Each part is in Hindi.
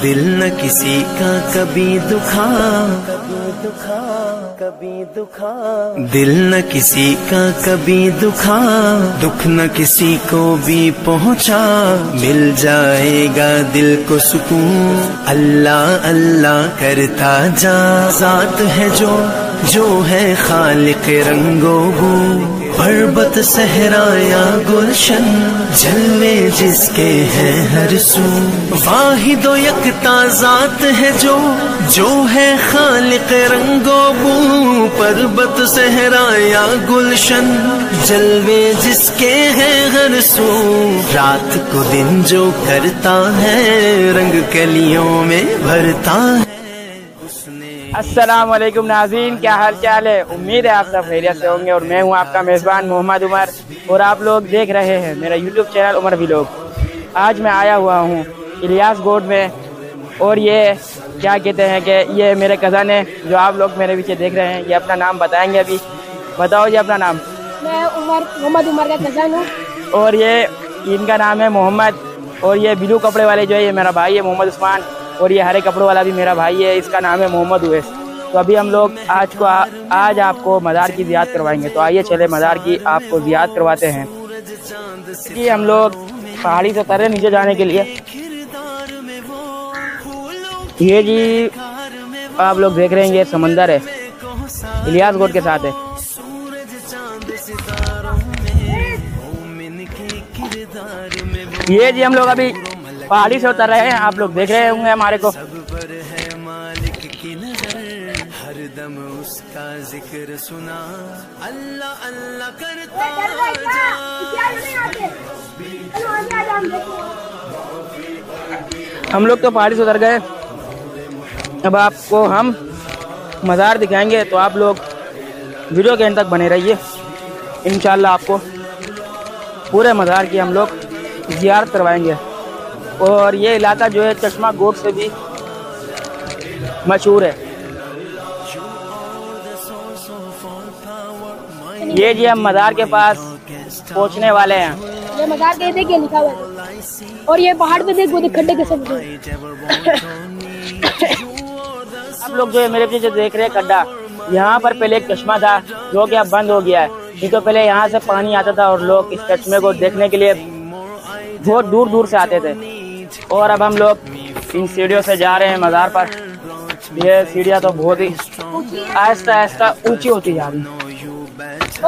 दिल न किसी का कभी दुखा, कभी दुखा, कभी दुखा। दिल न किसी का कभी दुखा, दुख न किसी को भी पहुँचा। मिल जाएगा दिल को सुकून, अल्लाह अल्लाह करता जा। जात है जो है खालिक रंगों को, पर्वत सहराया गुलशन, जलवे जिसके हैं हर सू। वाहिदो यकता जात है जो है खालिक रंगों को, पर्वत सहराया गुलशन, जलवे जिसके हैं हर सू। रात को दिन जो करता है, रंग कलियों में भरता है। अस्सलाम वालेकुम नाज़रीन, क्या हाल चाल है? उम्मीद है आप सब खैरियत से होंगे और मैं हूं आपका मेज़बान मोहम्मद उमर और आप लोग देख रहे हैं मेरा यूट्यूब चैनल उमर व्लॉग। आज मैं आया हुआ हूं इलियास गोठ में और ये क्या कहते हैं कि ये मेरे कज़न है जो आप लोग मेरे पीछे देख रहे हैं। ये अपना नाम बताएंगे, अभी बताओ जी अपना नाम। मैं उमर मोहम्मद उमर का कज़न हूँ और ये इनका नाम है मोहम्मद और ये ब्लू कपड़े वाले जो है ये मेरा भाई है मोहम्मद उस्मान और ये हरे कपड़ों वाला भी मेरा भाई है, इसका नाम है मोहम्मद हुसैन। तो अभी हम लोग आज आपको मज़ार की ज़ियारत करवाएंगे। तो आइए चले मज़ार की आपको ज़ियारत करवाते हैं कि हम लोग पहाड़ी से तरह नीचे जाने के लिए। ये जी आप लोग देख रहे हैं ये समंदर है, इलियास गोठ के साथ है। ये जी हम लोग अभी पहाड़ी से उतर रहे हैं, आप लोग देख रहे होंगे हमारे को। हम लोग तो पहाड़ी से उतर गए, अब आपको हम मज़ार दिखाएंगे। तो आप लोग वीडियो के एंड तक बने रहिए, इंशाल्लाह आपको पूरे मज़ार की हम लोग ज़ियारत करवाएंगे। और ये इलाका जो है चश्मा गोठ से भी मशहूर है। ये जी हम मज़ार के पास पहुंचने वाले हैं। ये मज़ार के देखिए लिखा हुआ है और ये पहाड़ पे देखो खड्डे के सब आप लोग जो है मेरे पीछे देख रहे हैं खड्डा। यहाँ पर पहले एक चश्मा था जो कि अब बंद हो गया है, नहीं तो पहले यहाँ से पानी आता था और लोग इस चश्मे को देखने के लिए बहुत दूर दूर से आते थे। और अब हम लोग इन सीढ़ियों से जा रहे हैं मज़ार पर। ये सीढ़ियाँ तो बहुत ही आहिस्ता आहिस्ता ऊंची होती जा रही है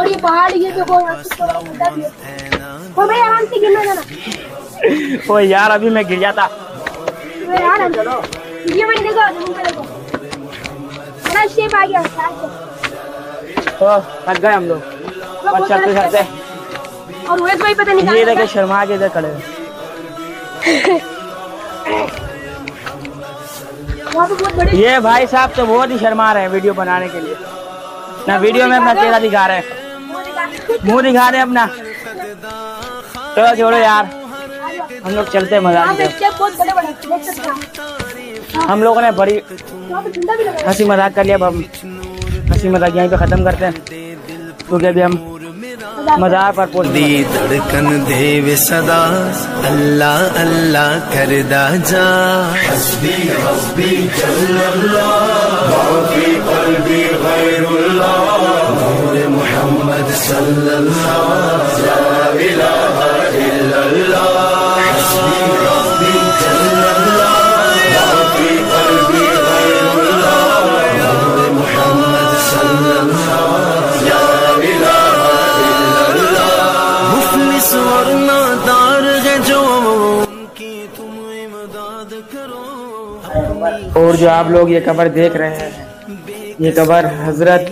और ये पहाड़ ये देखो आराम से गिरना जाना। ओ यार अभी मैं गिर जाता। थक गए हम लोग और चलते चलते और भाई पता नहीं ये देखे शर्मा के इधर खड़े ये भाई साहब तो बहुत ही शर्मा रहे हैं वीडियो बनाने के लिए ना, वीडियो में अपना चेहरा दिखा रहे हैं, मुंह दिखा रहे हैं अपना। चलो छोड़ो यार, हम लोग चलते मज़ाक से। हम लोगों ने बड़ी हंसी मज़ाक कर लिया, अब हम हंसी मज़ाक यहीं पे ख़त्म करते हैं क्योंकि अभी हम मज़ार पर दी धड़कन देव सदा, अल्लाह अल्लाह करदा जा। हस्बी हस्बी मोहम्मद और जो आप लोग ये कबर देख रहे हैं ये कबर हजरत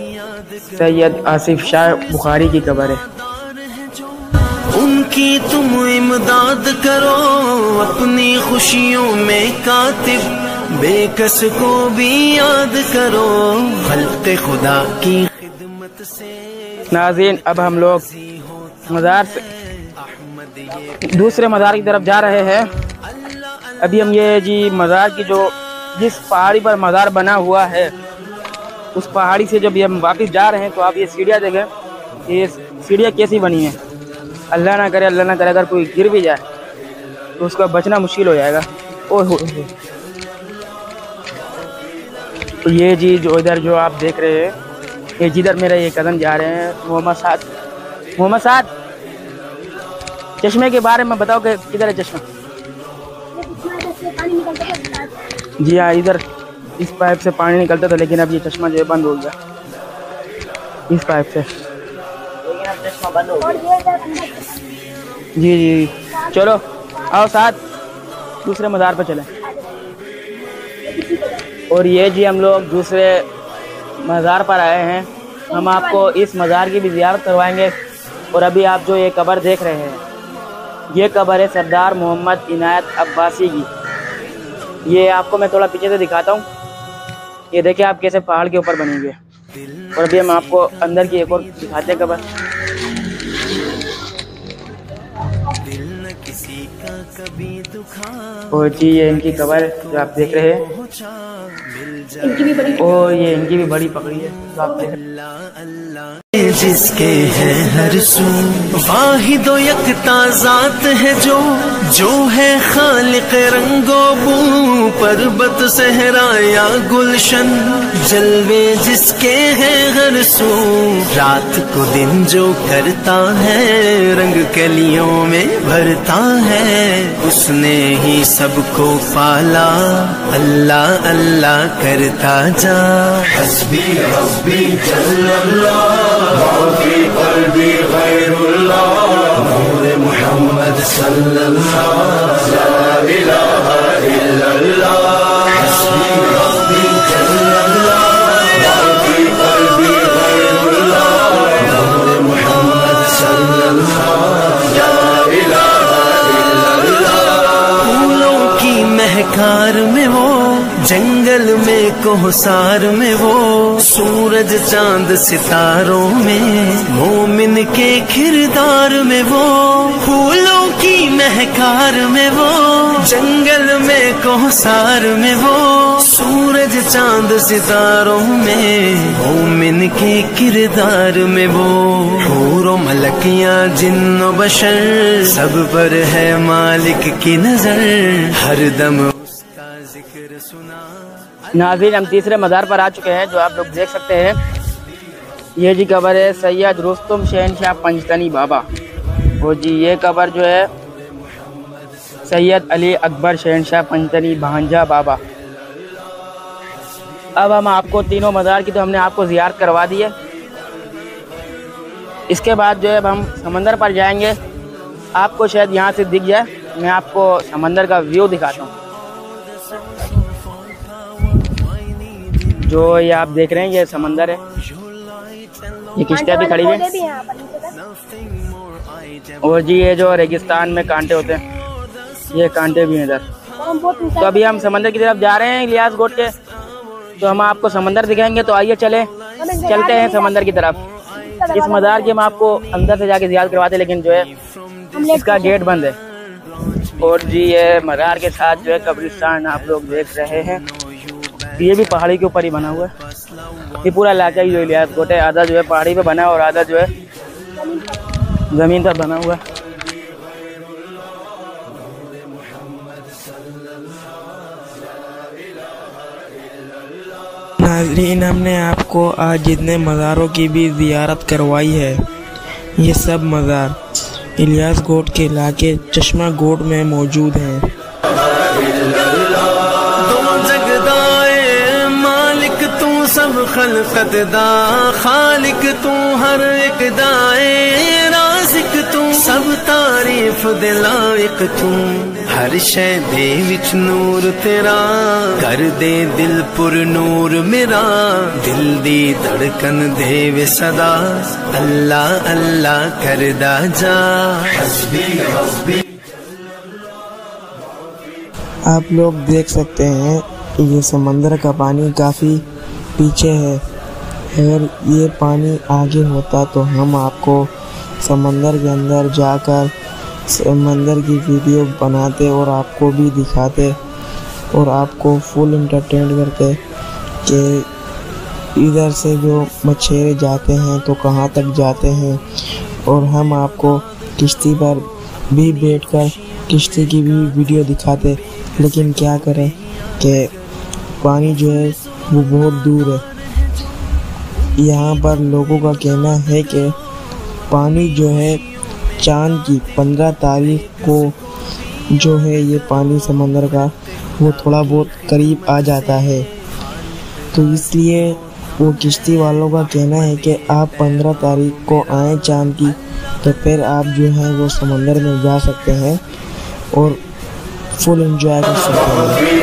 सैयद आसिफ शाह बुखारी की कबर है। उनकी तुम इमदाद करो, अपनी खुशियों में कातिब बेकस को भी याद करो, खल्क़े खुदा की खिदमत से। नाज़रीन अब हम लोग मज़ार से दूसरे मज़ार की तरफ जा रहे हैं। अभी हम ये जी मज़ार की जो जिस पहाड़ी पर मज़ार बना हुआ है उस पहाड़ी से जब हम वापस जा रहे हैं तो आप ये सीढ़ियाँ देखें, ये सीढ़ियाँ कैसी बनी हैं। अल्लाह ना करे, अल्लाह ना करे अगर कोई गिर भी जाए तो उसका बचना मुश्किल हो जाएगा। ओह तो ये जी जो इधर जो आप देख रहे हैं ये जिधर मेरा ये कदम जा रहे हैं मोहम्मद साहब चश्मे के बारे में बताओ कि किधर है चश्मा। जी हाँ, इधर इस पाइप से पानी निकलता था लेकिन अब ये चश्मा जो है बंद हो गया इस पाइप से। जी जी चलो आओ साथ दूसरे मज़ार पर चलें। और ये जी हम लोग दूसरे मज़ार पर आए हैं, हम आपको इस मज़ार की भी ज़ियारत करवाएंगे। और अभी आप जो ये कब्र देख रहे हैं ये कब्र है सरदार मोहम्मद इनायत अब्बासी की। ये आपको मैं थोड़ा पीछे से दिखाता हूँ, ये देखिए आप कैसे पहाड़ के ऊपर बनेंगे। और अभी हम आपको अंदर की एक और दिखाते हैं कब्र। और जी ये इनकी कब्र जो आप देख रहे हैं, और ये इनकी भी बड़ी पकड़ी है जो आप देख रहे हैं। जिसके है हर सू वाहिदो यकता जात है जो है खालिक रंगोबू पर्वत सहराया गुलशन जलवे जिसके है हर सू रात को दिन जो करता है रंग कलियों में भरता है उसने ही सबको पाला अल्लाह अल्लाह करता जा हस्बी हस्बी जल्लल्लाह मोहम्मद फूलों की महकार में वो जंगल में कोहसार में वो सूरज चांद सितारों में मोमिन के किरदार में वो फूलों की महकार में वो जंगल में कोहसार में वो सूरज चांद सितारों में मोमिन के किरदार में वो हूरों मलकियां जिन्नो बशर सब पर है मालिक की नजर हर दम नाज़रीन। हम तीसरे मज़ार पर आ चुके हैं जो आप लोग देख सकते हैं। ये जी कब्र है सैयद रुस्तम शैनशाह पंजतनी बाबा। और जी ये कब्र जो है सैयद अली अकबर शैनशाह पंजतनी भांजा बाबा। अब हम आपको तीनों मज़ार की तो हमने आपको ज़ियारत करवा दी है, इसके बाद जो है अब हम समंदर पर जाएंगे। आपको शायद यहाँ से दिख जाए, मैं आपको समंदर का व्यू दिखाता हूँ। जो ये आप देख रहे हैं ये समंदर है, ये किश्तियाँ भी खड़ी हैं। और जी ये जो रेगिस्तान में कांटे होते हैं ये कांटे भी हैं इधर। तो अभी हम समंदर की तरफ जा रहे हैं इलियास गोठ के, तो हम आपको समंदर दिखाएंगे। तो आइए चलते हैं समंदर की तरफ। इस मज़ार की हम आपको अंदर से जाके ज़ियारत करवाते लेकिन जो है इसका गेट बंद है। और जी ये मज़ार के साथ जो है कब्रिस्तान आप लोग देख रहे हैं, ये भी पहाड़ी के ऊपर ही बना हुआ है। ये पूरा इलाका ही जो इलियास गोठ है आधा जो है पहाड़ी पे बना है और आधा जो है ज़मीन पर बना हुआ है। नाज़रीन, हमने आपको आज जितने मज़ारों की भी ज़ियारत करवाई है ये सब मज़ार इलियास गोठ के इलाके चश्मा गोठ में मौजूद हैं। सब खलकत दा खालिक तू हर एक दाए राज़िक तू सब तारीफ दे लायक तू हर शै दे विच नूर तेरा कर दे दिल पुर नूर मेरा दिल दी धड़कन देवे सदा अल्लाह अल्लाह करदा जा हस्बी हस्बी। आप लोग देख सकते हैं ये समंदर का पानी काफ़ी पीछे है, अगर ये पानी आगे होता तो हम आपको समंदर के अंदर जाकर समंदर की वीडियो बनाते और आपको भी दिखाते और आपको फुल इंटरटेन करते कि इधर से जो मछेरे जाते हैं तो कहाँ तक जाते हैं। और हम आपको किश्ती पर भी बैठकर किश्ती की भी वीडियो दिखाते, लेकिन क्या करें कि पानी जो है वो बहुत दूर है। यहाँ पर लोगों का कहना है कि पानी जो है चांद की 15 तारीख को जो है ये पानी समंदर का वो थोड़ा बहुत करीब आ जाता है, तो इसलिए वो किश्ती वालों का कहना है कि आप 15 तारीख को आएँ चांद की, तो फिर आप जो है वो समंदर में जा सकते हैं और फुल एंजॉय कर सकते हैं।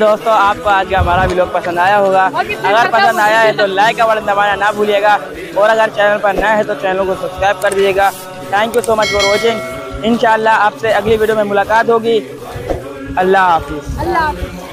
दोस्तों, आपको आज का हमारा व्लॉग पसंद आया होगा। अगर पसंद आया है तो लाइक का बटन दबाना ना भूलिएगा, और अगर चैनल पर नया है तो चैनल को सब्सक्राइब कर दीजिएगा। Thank you so much for watching. इंशाल्लाह आपसे अगली वीडियो में मुलाकात होगी। अल्लाह हाफिज़।